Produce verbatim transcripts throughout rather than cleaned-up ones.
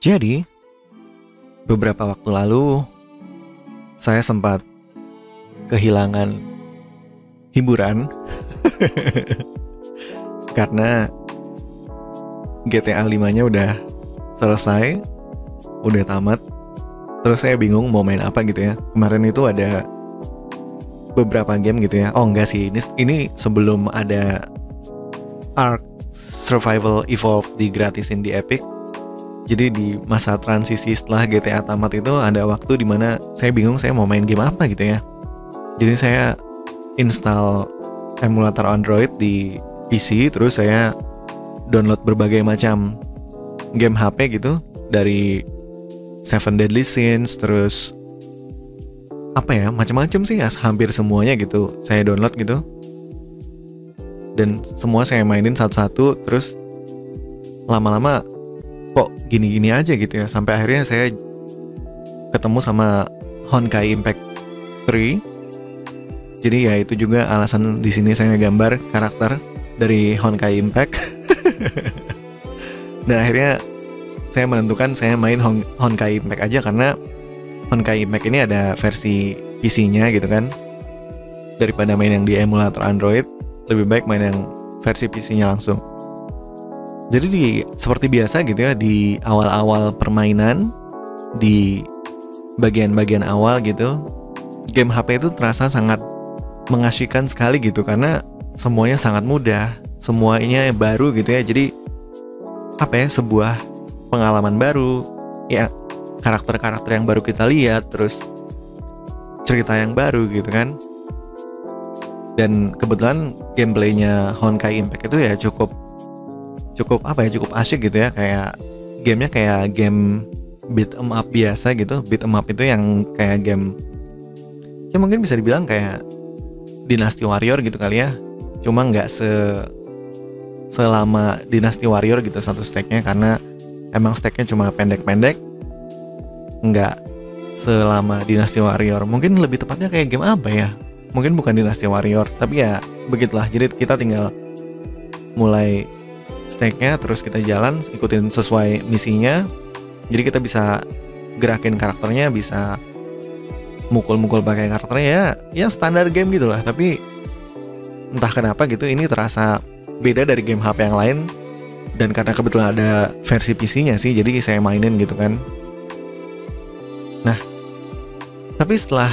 Jadi beberapa waktu lalu saya sempat kehilangan hiburan karena G T A lima-nya udah selesai, udah tamat. Terus saya bingung mau main apa gitu ya. Kemarin itu ada beberapa game gitu ya. Oh enggak sih, ini ini sebelum ada Ark Survival Evolved digratisin di Epic. Jadi di masa transisi setelah G T A tamat itu ada waktu dimana saya bingung saya mau main game apa gitu ya. Jadi saya install emulator Android di P C, terus saya download berbagai macam game H P gitu, dari Seven Deadly Sins, terus apa ya, macam-macam sih, hampir semuanya gitu saya download gitu, dan semua saya mainin satu-satu. Terus lama-lama kok gini-gini aja gitu ya, sampai akhirnya saya ketemu sama Honkai Impact tiga. Jadi ya itu juga alasan di sini saya gambar karakter dari Honkai Impact. Dan akhirnya saya menentukan saya main Hon Honkai Impact aja, karena Honkai Impact ini ada versi P C-nya gitu kan. Daripada main yang di emulator Android, lebih baik main yang versi P C-nya langsung. Jadi di, seperti biasa gitu ya, di awal-awal permainan, di bagian-bagian awal gitu, game H P itu terasa sangat mengasyikan sekali gitu, karena semuanya sangat mudah, semuanya baru gitu ya. Jadi apa ya, sebuah pengalaman baru ya, karakter-karakter yang baru kita lihat, terus cerita yang baru gitu kan. Dan kebetulan gameplaynya Honkai Impact itu ya cukup cukup apa ya cukup asyik gitu ya, kayak gamenya kayak game beat 'em up biasa gitu. Beat 'em up itu yang kayak game ya mungkin bisa dibilang kayak Dynasty Warrior gitu kali ya, cuma nggak se selama Dynasty Warrior gitu satu stacknya, karena emang stacknya cuma pendek-pendek, nggak selama Dynasty Warrior. Mungkin lebih tepatnya kayak game apa ya, mungkin bukan Dynasty Warrior, tapi ya begitulah. Jadi kita tinggal mulai stacknya, terus kita jalan ikutin sesuai misinya. Jadi kita bisa gerakin karakternya, bisa mukul-mukul pakai karakternya, ya ya standar game gitulah. Tapi entah kenapa gitu, ini terasa beda dari game H P yang lain, dan karena kebetulan ada versi P C-nya sih, jadi saya mainin gitu kan. Nah, tapi setelah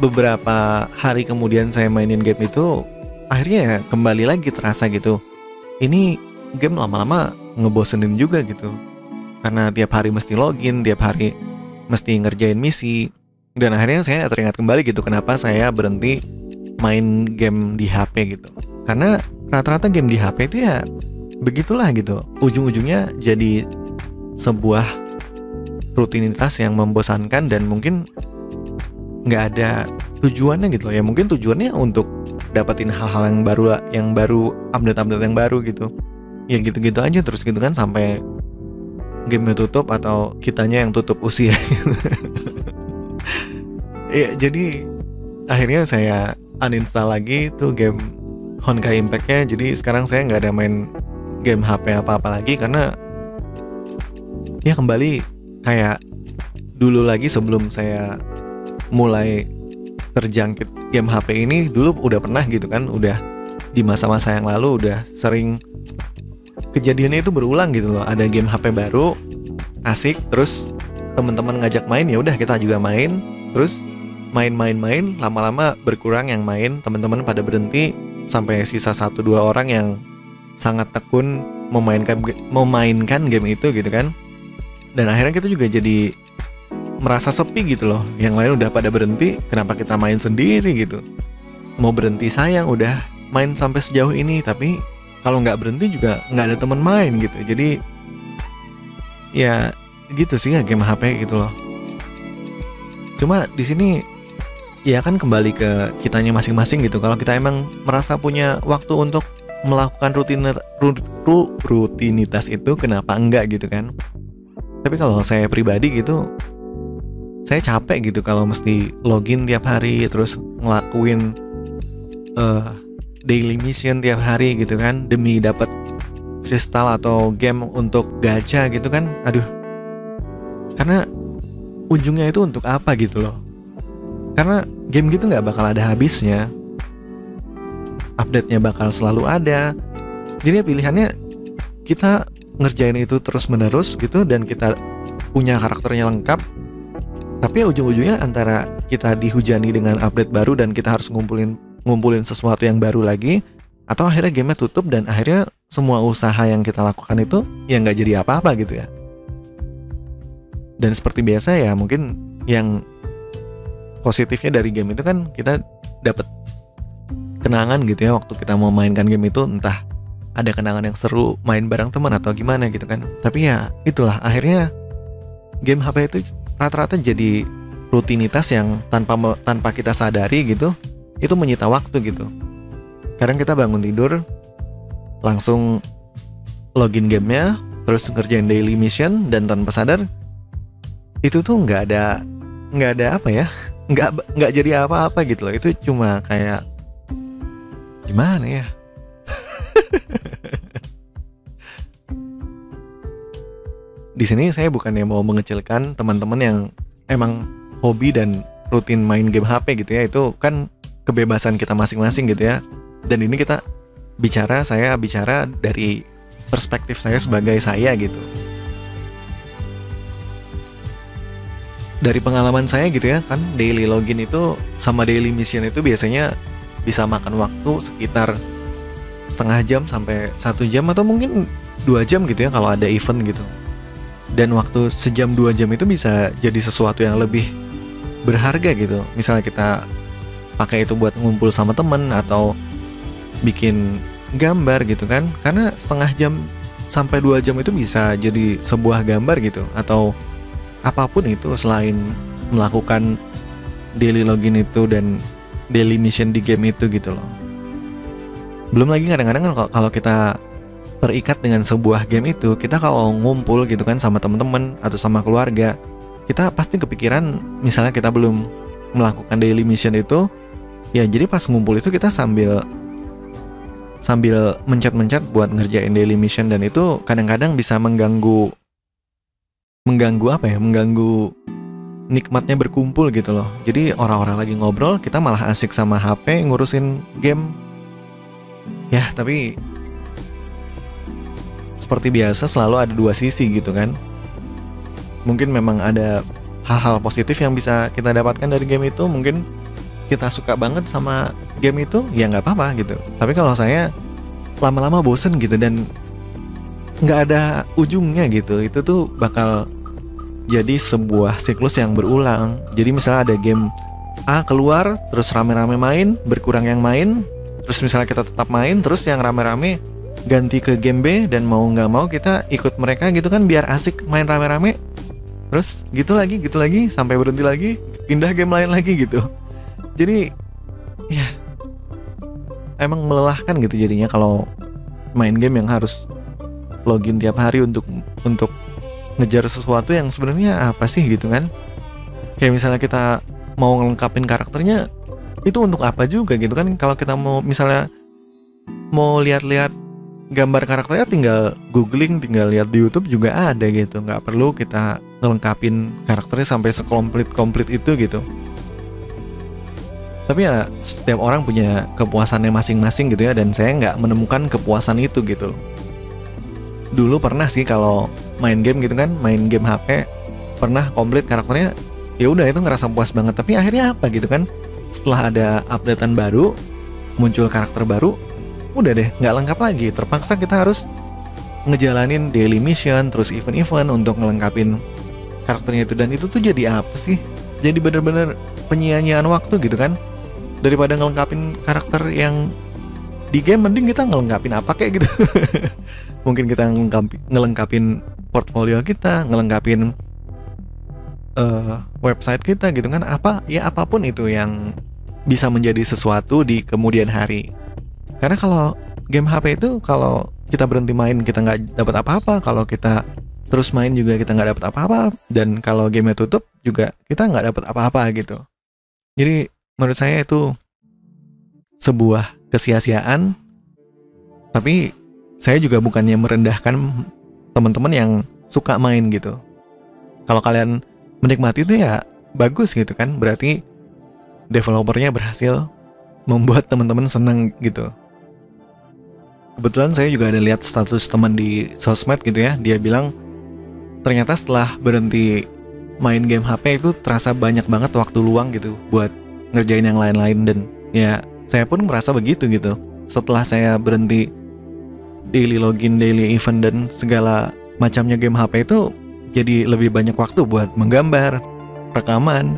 beberapa hari kemudian saya mainin game itu, akhirnya ya kembali lagi terasa gitu, ini game lama-lama ngebosenin juga gitu, karena tiap hari mesti login, tiap hari mesti ngerjain misi. Dan akhirnya saya teringat kembali gitu, kenapa saya berhenti main game di H P gitu. Karena rata-rata game di H P itu ya begitulah gitu, ujung-ujungnya jadi sebuah rutinitas yang membosankan, dan mungkin nggak ada tujuannya gitu loh. Ya mungkin tujuannya untuk dapetin hal-hal yang baru, yang baru update-update yang baru gitu. Ya gitu-gitu aja terus gitu kan, sampai gamenya tutup atau kitanya yang tutup usia. Ya jadi akhirnya saya uninstall lagi tuh game Honkai Impact-nya. Jadi sekarang saya nggak ada main game H P apa-apa lagi, karena ya kembali kayak dulu lagi. Sebelum saya mulai terjangkit game H P ini, dulu udah pernah gitu kan, udah di masa-masa yang lalu udah sering kejadiannya itu berulang gitu loh. Ada game H P baru asik, terus teman-teman ngajak main, ya udah kita juga main, terus main-main-main, lama-lama berkurang yang main, teman-teman pada berhenti, sampai sisa satu dua orang yang sangat tekun memainkan memainkan game itu gitu kan. Dan akhirnya kita juga jadi merasa sepi gitu loh, yang lain udah pada berhenti, kenapa kita main sendiri gitu. Mau berhenti sayang, udah main sampai sejauh ini, tapi kalau nggak berhenti juga nggak ada teman main gitu. Jadi ya gitu sih ya game H P gitu loh. Cuma di sini ya kan kembali ke kitanya masing-masing gitu. Kalau kita emang merasa punya waktu untuk melakukan rutinitas, rutinitas itu, kenapa enggak gitu kan. Tapi kalau saya pribadi gitu, saya capek gitu kalau mesti login tiap hari, terus ngelakuin uh, daily mission tiap hari gitu kan, demi dapat kristal atau game untuk gacha gitu kan, aduh, karena ujungnya itu untuk apa gitu loh, karena game gitu nggak bakal ada habisnya, update-nya bakal selalu ada. Jadi pilihannya kita ngerjain itu terus menerus gitu, dan kita punya karakternya lengkap, tapi ujung-ujungnya antara kita dihujani dengan update baru dan kita harus ngumpulin ngumpulin sesuatu yang baru lagi, atau akhirnya gamenya tutup dan akhirnya semua usaha yang kita lakukan itu ya nggak jadi apa-apa gitu ya. Dan seperti biasa ya, mungkin yang positifnya dari game itu kan kita dapat kenangan gitu ya, waktu kita mau mainkan game itu, entah ada kenangan yang seru main bareng teman atau gimana gitu kan. Tapi ya itulah, akhirnya game H P itu rata-rata jadi rutinitas yang tanpa tanpa kita sadari gitu, itu menyita waktu gitu. Kadang kita bangun tidur langsung login gamenya, terus ngerjain daily mission, dan tanpa sadar itu tuh nggak ada nggak ada apa ya, nggak nggak jadi apa-apa gitu loh. Itu cuma kayak gimana ya? Di sini saya bukannya mau mengecilkan teman-teman yang emang hobi dan rutin main game H P gitu ya, itu kan kebebasan kita masing-masing gitu ya. Dan ini kita bicara, saya bicara dari perspektif saya sebagai saya gitu, dari pengalaman saya gitu ya kan. Daily login itu sama daily mission itu biasanya bisa makan waktu sekitar setengah jam sampai satu jam atau mungkin dua jam gitu ya kalau ada event gitu. Dan waktu sejam dua jam itu bisa jadi sesuatu yang lebih berharga gitu. Misalnya kita pakai itu buat ngumpul sama temen atau bikin gambar gitu kan, karena setengah jam sampai dua jam itu bisa jadi sebuah gambar gitu, atau apapun itu selain melakukan daily login itu dan daily mission di game itu gitu loh. Belum lagi kadang-kadang kalau kita terikat dengan sebuah game itu, kita kalau ngumpul gitu kan sama temen-temen atau sama keluarga, kita pasti kepikiran misalnya kita belum melakukan daily mission itu, ya jadi pas ngumpul itu kita sambil sambil mencet-mencet buat ngerjain daily mission, dan itu kadang-kadang bisa mengganggu mengganggu apa ya, mengganggu nikmatnya berkumpul gitu loh. Jadi orang-orang lagi ngobrol, kita malah asik sama H P ngurusin game. Ya, tapi seperti biasa selalu ada dua sisi gitu kan. Mungkin memang ada hal-hal positif yang bisa kita dapatkan dari game itu. Mungkin kita suka banget sama game itu, ya nggak apa-apa gitu. Tapi kalau saya lama-lama bosen gitu dan nggak ada ujungnya gitu, itu tuh bakal jadi sebuah siklus yang berulang. Jadi misalnya ada game A keluar, terus rame-rame main, berkurang yang main, terus misalnya kita tetap main, terus yang rame-rame ganti ke game B, dan mau nggak mau kita ikut mereka gitu kan, biar asik main rame-rame. Terus gitu lagi, gitu lagi, sampai berhenti lagi, pindah game lain lagi gitu. Jadi ya emang melelahkan gitu jadinya kalau main game yang harus login tiap hari untuk untuk ngejar sesuatu yang sebenarnya apa sih gitu kan. Kayak misalnya kita mau ngelengkapin karakternya, itu untuk apa juga gitu kan. Kalau kita mau misalnya mau lihat-lihat gambar karakternya, tinggal googling, tinggal lihat di YouTube juga ada gitu. Nggak perlu kita ngelengkapin karakternya sampai sekomplit-komplit itu gitu. Tapi ya setiap orang punya kepuasannya masing-masing gitu ya, dan saya nggak menemukan kepuasan itu gitu. Dulu pernah sih kalau main game gitu kan, main game H P pernah komplit karakternya, ya udah itu ngerasa puas banget. Tapi akhirnya apa gitu kan, setelah ada updatean baru, muncul karakter baru, udah deh nggak lengkap lagi. Terpaksa kita harus ngejalanin daily mission, terus event-event untuk ngelengkapin karakternya itu. Dan itu tuh jadi apa sih? Jadi bener-bener penyia-nyiaan waktu gitu kan. Daripada ngelengkapin karakter yang di game, mending kita ngelengkapin apa kayak gitu. Mungkin kita ngelengkapin, ngelengkapin portfolio kita, ngelengkapin Uh, website kita gitu kan. Apa ya, apapun itu yang bisa menjadi sesuatu di kemudian hari. Karena kalau game H P itu, kalau kita berhenti main kita nggak dapat apa-apa, kalau kita terus main juga kita nggak dapat apa-apa, dan kalau gamenya tutup juga kita nggak dapat apa-apa gitu. Jadi menurut saya itu sebuah kesia-siaan. Tapi saya juga bukannya merendahkan teman-teman yang suka main gitu. Kalau kalian menikmati itu ya bagus gitu kan, berarti developernya berhasil membuat teman-teman senang gitu. Kebetulan saya juga ada lihat status teman di sosmed gitu ya, dia bilang ternyata setelah berhenti main game H P itu terasa banyak banget waktu luang gitu buat ngerjain yang lain-lain. Dan ya saya pun merasa begitu gitu. Setelah saya berhenti daily login, daily event dan segala macamnya game H P itu, jadi lebih banyak waktu buat menggambar, rekaman,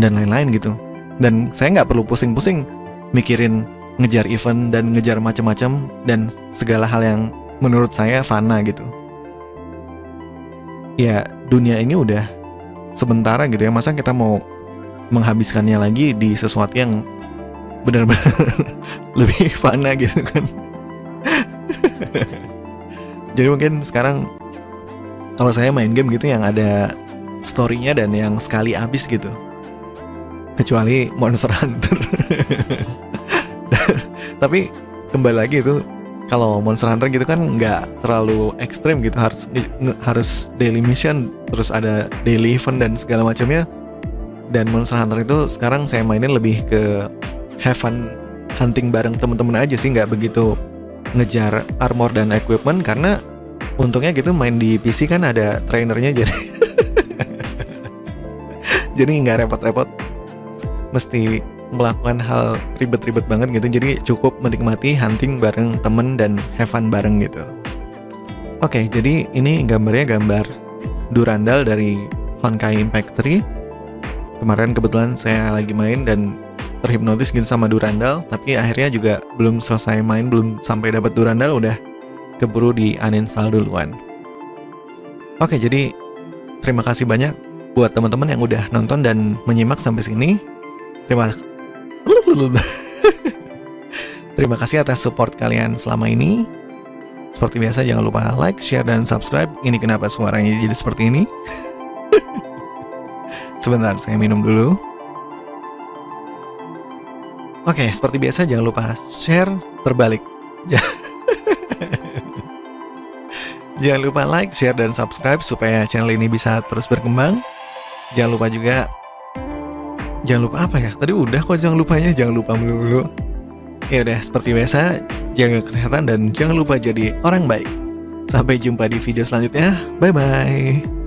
dan lain-lain gitu. Dan saya nggak perlu pusing-pusing mikirin ngejar event dan ngejar macam-macam dan segala hal yang menurut saya fana gitu. Ya dunia ini udah sementara gitu ya, masa kita mau menghabiskannya lagi di sesuatu yang benar-benar lebih fana gitu kan. Jadi mungkin sekarang kalau saya main game gitu yang ada story-nya dan yang sekali habis gitu, kecuali Monster Hunter. Tapi kembali lagi itu, kalau Monster Hunter gitu kan nggak terlalu ekstrim gitu, harus harus daily mission, terus ada daily event dan segala macamnya. Dan Monster Hunter itu sekarang saya mainin lebih ke have fun hunting bareng temen-temen aja sih, nggak begitu ngejar armor dan equipment, karena untungnya gitu main di P C kan ada trainernya, jadi jadi nggak repot-repot mesti melakukan hal ribet-ribet banget gitu. Jadi cukup menikmati hunting bareng temen dan have fun bareng gitu. Oke, jadi ini gambarnya gambar Durandal dari Honkai Impact tiga. Kemarin kebetulan saya lagi main dan terhipnotis gitu sama Durandal, tapi akhirnya juga belum selesai main, belum sampai dapat Durandal udah keburu di uninstall duluan. Oke, jadi terima kasih banyak buat teman-teman yang udah nonton dan menyimak sampai sini. Terima kasih. Terima kasih atas support kalian selama ini. Seperti biasa jangan lupa like, share, dan subscribe. Ini kenapa suaranya jadi seperti ini? Sebentar, saya minum dulu. Oke, seperti biasa jangan lupa share terbalik. Jangan lupa like, share, dan subscribe supaya channel ini bisa terus berkembang. Jangan lupa juga Jangan lupa apa ya? Tadi udah kok jangan lupanya, jangan lupa melulu. Ya udah, seperti biasa, jaga kesehatan dan jangan lupa jadi orang baik. Sampai jumpa di video selanjutnya. Bye bye.